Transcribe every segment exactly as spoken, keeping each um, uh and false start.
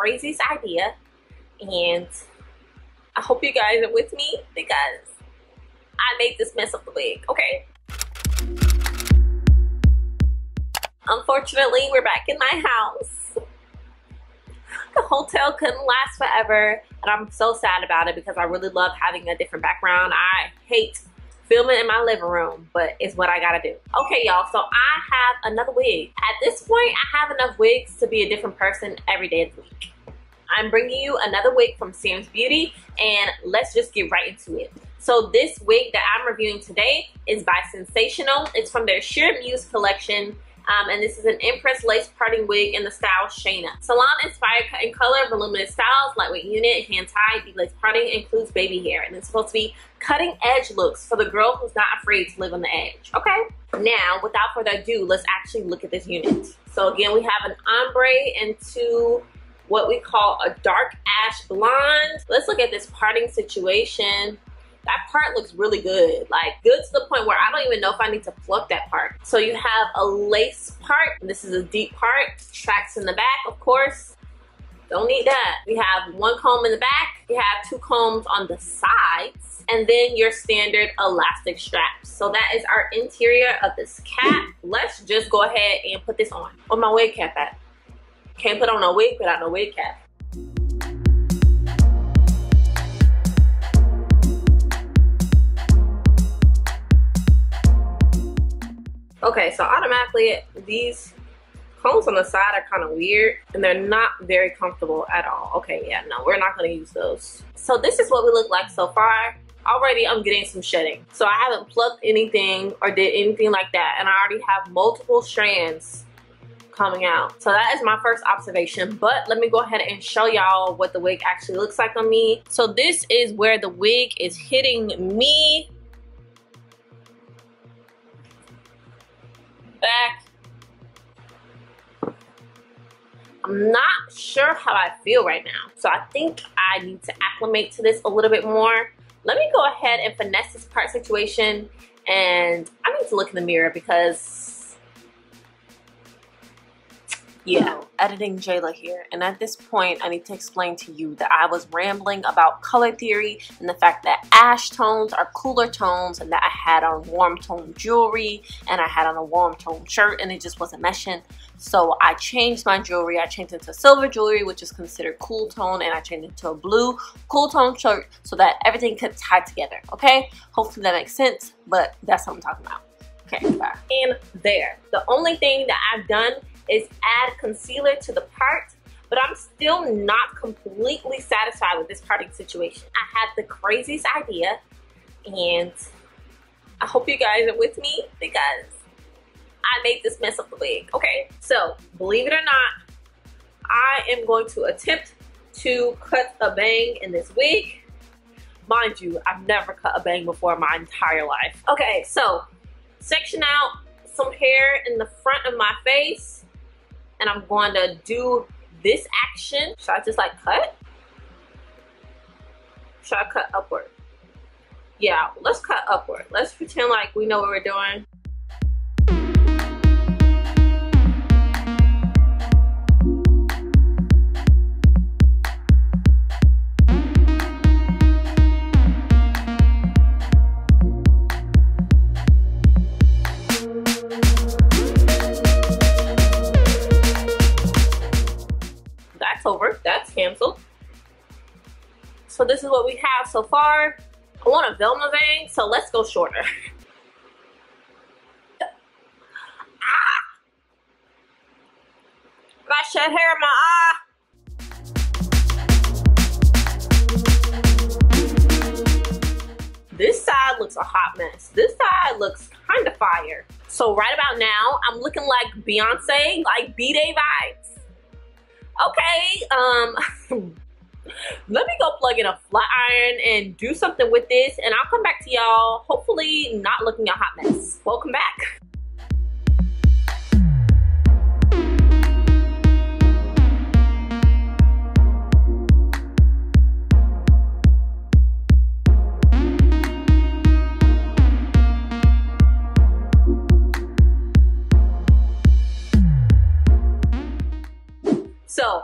craziest idea, and I hope you guys are with me because I made this mess up the wig, okay? Unfortunately, we're back in my house. The hotel couldn't last forever, and I'm so sad about it because I really love having a different background. I hate filming in my living room, but it's what I gotta do. Okay, y'all, so I have another wig. At this point, I have enough wigs to be a different person every day of the week. I'm bringing you another wig from Sam's Beauty, and let's just get right into it. So this wig that I'm reviewing today is by Sensational. It's from their Shear Muse collection. Um, and this is an Empress lace parting wig in the style Shayna. Salon-inspired cut and color, voluminous styles, lightweight unit, hand-tied, lace parting, includes baby hair. And it's supposed to be cutting-edge looks for the girl who's not afraid to live on the edge, okay? Now, without further ado, let's actually look at this unit. So again, we have an ombre into what we call a dark ash blonde. Let's look at this parting situation. That part looks really good, like good to the point where I don't even know if I need to pluck that part. So you have a lace part. This is a deep part, tracks in the back, of course. Don't need that. We have one comb in the back. You have two combs on the sides, and then your standard elastic straps. So that is our interior of this cap. Let's just go ahead and put this on. Where's my wig cap at? Can't put on a wig without no wig cap. Okay, so automatically these combs on the side are kind of weird and they're not very comfortable at all. Okay, yeah, no, we're not going to use those. So this is what we look like so far. Already I'm getting some shedding. So I haven't plucked anything or did anything like that, and I already have multiple strands coming out. So that is my first observation, but let me go ahead and show y'all what the wig actually looks like on me. So this is where the wig is hitting me. Back. I'm not sure how I feel right now, so I think I need to acclimate to this a little bit more. Let me go ahead and finesse this part situation, and I need to look in the mirror because yeah. Hello, editing Jayla here, and at this point I need to explain to you that I was rambling about color theory and the fact that ash tones are cooler tones and that I had on warm tone jewelry and I had on a warm tone shirt and it just wasn't meshing. So I changed my jewelry. I changed it to silver jewelry, which is considered cool tone, and I changed it to a blue cool tone shirt so that everything could tie together, okay? Hopefully that makes sense, but that's what I'm talking about. Okay, bye. And there. The only thing that I've done is add concealer to the part, but I'm still not completely satisfied with this parting situation. I had the craziest idea, and I hope you guys are with me because I made this mess up the wig, okay? So, believe it or not, I am going to attempt to cut a bang in this wig. Mind you, I've never cut a bang before in my entire life. Okay, so, section out some hair in the front of my face, and I'm going to do this action. Should I just like cut? Should I cut upward? Yeah, let's cut upward. Let's pretend like we know what we're doing. So this is what we have so far. I want a Velma bang, so let's go shorter. Ah! I shed hair in my eye. This side looks a hot mess. This side looks kind of fire. So right about now, I'm looking like Beyonce, like B-Day vibes. Okay, um... Let me go plug in a flat iron and do something with this, and I'll come back to y'all, hopefully not looking a hot mess. Welcome back. So,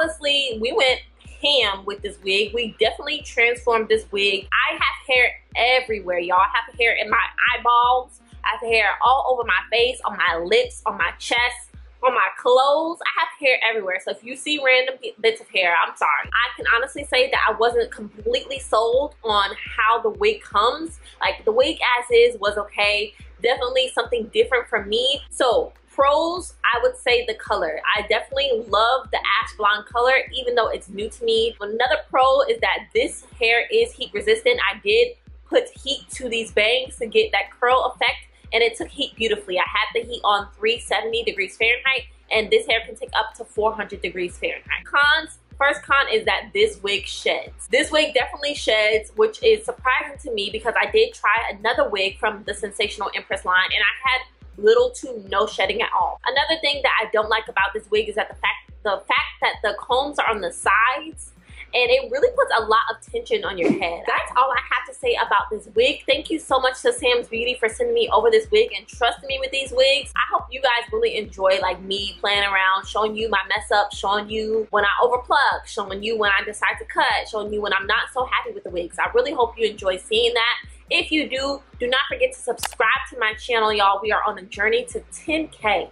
obviously we went ham with this wig. We definitely transformed this wig. I have hair everywhere, y'all. I have hair in my eyeballs. I have hair all over my face, on my lips, on my chest, on my clothes. I have hair everywhere. So if you see random bits of hair, I'm sorry. I can honestly say that I wasn't completely sold on how the wig comes. Like, the wig as is was okay. Definitely something different for me. So pros, I would say the color. I definitely love the ash blonde color, even though it's new to me. Another pro is that this hair is heat resistant. I did put heat to these bangs to get that curl effect, and it took heat beautifully. I had the heat on three seventy degrees Fahrenheit, and this hair can take up to four hundred degrees Fahrenheit. Cons. First con is that this wig sheds. This wig definitely sheds, which is surprising to me because I did try another wig from the Sensational Empress line, and I had little to no shedding at all. Another thing that I don't like about this wig is that the fact, the fact that the combs are on the sides, and it really puts a lot of tension on your head. That's all I have to say about this wig. Thank you so much to Sam's Beauty for sending me over this wig and trusting me with these wigs. I hope you guys really enjoy like me playing around, showing you my mess up, showing you when I overplug, showing you when I decide to cut, showing you when I'm not so happy with the wigs. I really hope you enjoy seeing that. If you do, do not forget to subscribe to my channel, y'all. We are on a journey to ten K.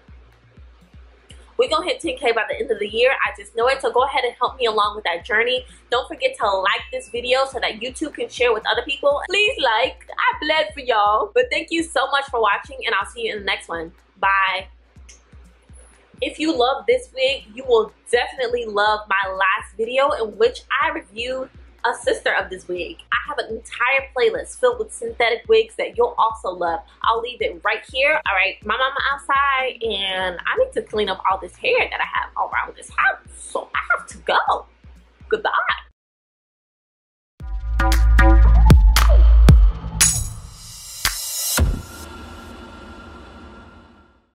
We're going to hit ten K by the end of the year. I just know it. So go ahead and help me along with that journey. Don't forget to like this video so that you too can share with other people. Please like. I bled for y'all. But thank you so much for watching, and I'll see you in the next one. Bye. If you love this wig, you will definitely love my last video in which I reviewed a sister of this wig. I have an entire playlist filled with synthetic wigs that you'll also love. I'll leave it right here. All right, my mama outside, and I need to clean up all this hair that I have all around this house. So I have to go. Goodbye.